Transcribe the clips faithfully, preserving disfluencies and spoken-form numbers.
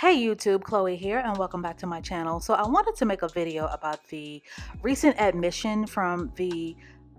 Hey YouTube, Chloe here and welcome back to my channel. So I wanted to make a video about the recent admission from the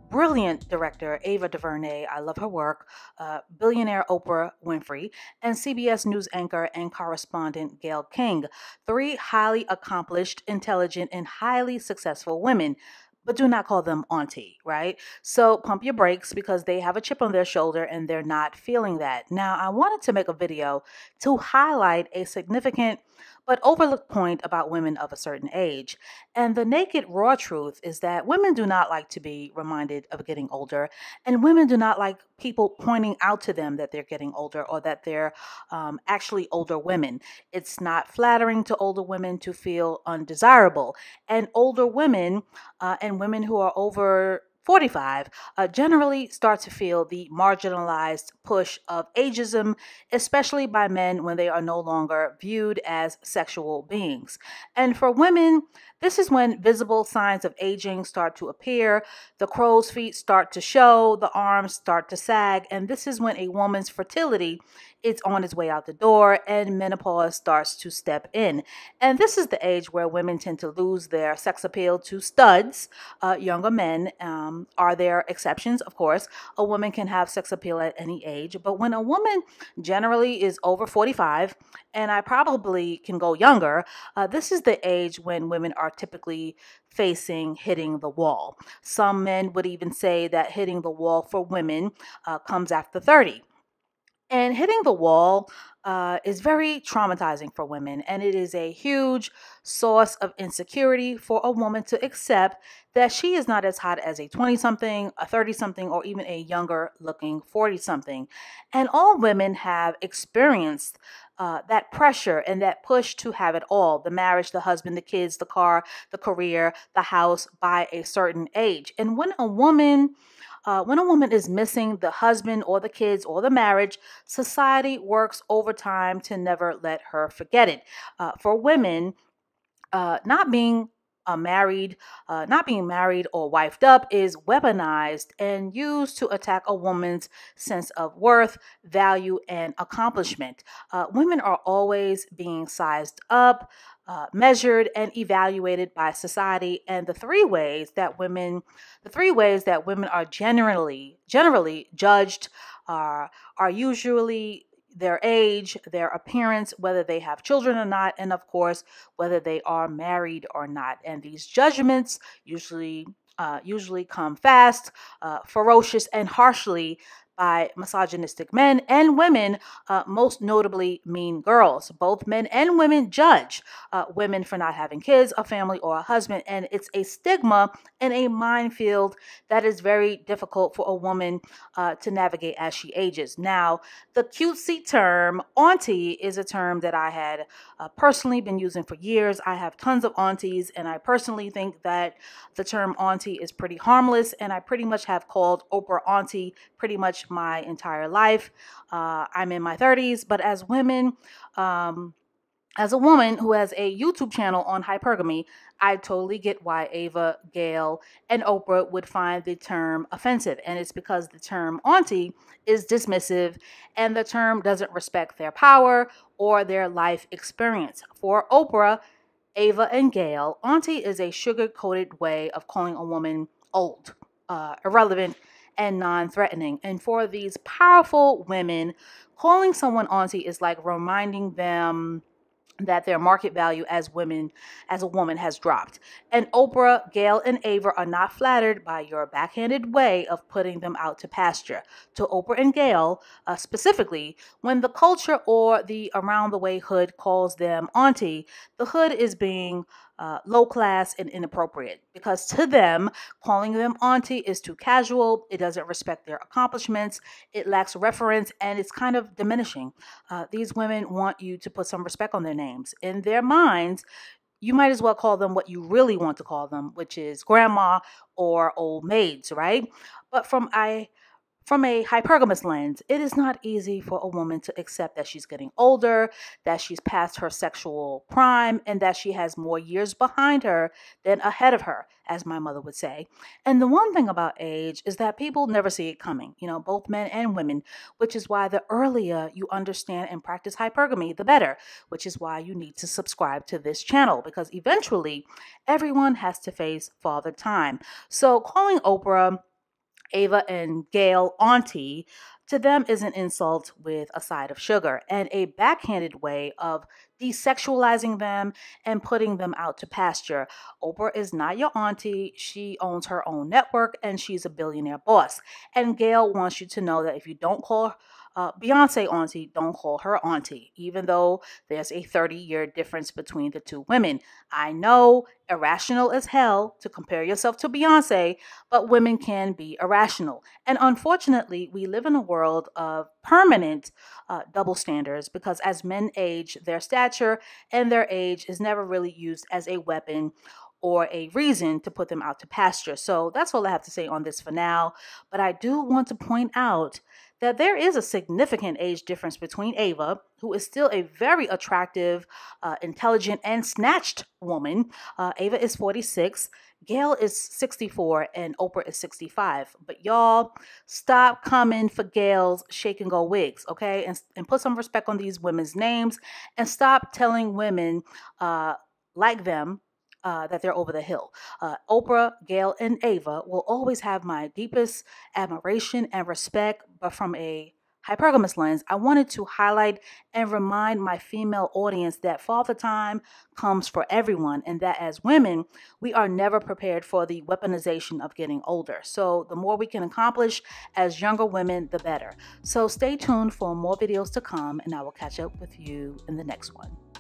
brilliant director Ava DuVernay, I love her work, uh, billionaire Oprah Winfrey, and C B S News anchor and correspondent Gayle King, three highly accomplished, intelligent, and highly successful women. But do not call them auntie, right? So pump your brakes because they have a chip on their shoulder and they're not feeling that. Now, I wanted to make a video to highlight a significant but overlooked point about women of a certain age. And the naked raw truth is that women do not like to be reminded of getting older, and women do not like people pointing out to them that they're getting older or that they're um, actually older women. It's not flattering to older women to feel undesirable. And older women uh, and women who are over forty-five uh, generally start to feel the marginalized push of ageism, especially by men when they are no longer viewed as sexual beings. And for women, this is when visible signs of aging start to appear. The crow's feet start to show, the arms start to sag, and this is when a woman's fertility is on its way out the door and menopause starts to step in. And this is the age where women tend to lose their sex appeal to studs, uh, younger men. Um, Are there exceptions? Of course, a woman can have sex appeal at any age, but when a woman generally is over forty-five, and I probably can go younger, uh, this is the age when women are typically facing hitting the wall. Some men would even say that hitting the wall for women uh, comes after thirty. And hitting the wall uh, is very traumatizing for women, and it is a huge source of insecurity for a woman to accept that she is not as hot as a twenty-something, a thirty-something, or even a younger-looking forty-something. And all women have experienced uh, that pressure and that push to have it all, the marriage, the husband, the kids, the car, the career, the house, by a certain age. And when a woman... Uh, when a woman is missing the husband or the kids or the marriage, society works overtime to never let her forget it. Uh, for women, uh, not being uh, married, uh, not being married or wifed up is weaponized and used to attack a woman's sense of worth, value, and accomplishment. Uh, women are always being sized up, Uh, measured and evaluated by society, and the three ways that women, the three ways that women are generally generally judged are are usually their age, their appearance, whether they have children or not, and of course whether they are married or not. And these judgments usually uh, usually come fast, uh, ferocious, and harshly by misogynistic men and women, uh, most notably mean girls. Both men and women judge uh, women for not having kids, a family, or a husband, and it's a stigma and a minefield that is very difficult for a woman uh, to navigate as she ages. Now, the cutesy term auntie is a term that I had uh, personally been using for years. I have tons of aunties, and I personally think that the term auntie is pretty harmless, and I pretty much have called Oprah auntie pretty much my entire life. Uh, I'm in my thirties, but as women, um, as a woman who has a YouTube channel on hypergamy, I totally get why Ava, Gayle, and Oprah would find the term offensive. And it's because the term auntie is dismissive and the term doesn't respect their power or their life experience. For Oprah, Ava, and Gayle, auntie is a sugar-coated way of calling a woman old, uh, irrelevant, and non-threatening. And for these powerful women, calling someone auntie is like reminding them that their market value as women, as a woman, has dropped. And Oprah, Gayle, and Ava are not flattered by your backhanded way of putting them out to pasture. To Oprah and Gayle, uh, specifically, when the culture or the around-the-way hood calls them auntie, the hood is being Uh, low class and inappropriate, because to them, calling them auntie is too casual. It doesn't respect their accomplishments. It lacks reference, and it's kind of diminishing. Uh, these women want you to put some respect on their names. In their minds, you might as well call them what you really want to call them, which is grandma or old maids, right? But from a from a hypergamous lens, it is not easy for a woman to accept that she's getting older, that she's past her sexual prime, and that she has more years behind her than ahead of her, as my mother would say. And the one thing about age is that people never see it coming, you know, both men and women, which is why the earlier you understand and practice hypergamy, the better, which is why you need to subscribe to this channel, because eventually everyone has to face father time. So calling Oprah, Ava, and Gayle auntie, to them is an insult with a side of sugar and a backhanded way of desexualizing them and putting them out to pasture. Oprah is not your auntie. She owns her own network and she's a billionaire boss. And Gayle wants you to know that if you don't call uh, Beyonce auntie, don't call her auntie, even though there's a thirty year difference between the two women. I know, irrational as hell to compare yourself to Beyonce, but women can be irrational. And unfortunately, we live in a world of permanent uh, double standards, because as men age, their stature and their age is never really used as a weapon or a reason to put them out to pasture. So that's all I have to say on this for now. But I do want to point out that there is a significant age difference between Ava, who is still a very attractive, uh, intelligent, and snatched woman. Uh, Ava is forty-six, Gayle is sixty-four, and Oprah is sixty-five. But y'all, stop coming for Gayle's shake and go wigs, okay? And, and put some respect on these women's names, and stop telling women uh, like them, Uh, that they're over the hill. Uh, Oprah, Gayle, and Ava will always have my deepest admiration and respect, but from a hypergamous lens, I wanted to highlight and remind my female audience that father time comes for everyone, and that as women, we are never prepared for the weaponization of getting older. So the more we can accomplish as younger women, the better. So stay tuned for more videos to come, and I will catch up with you in the next one.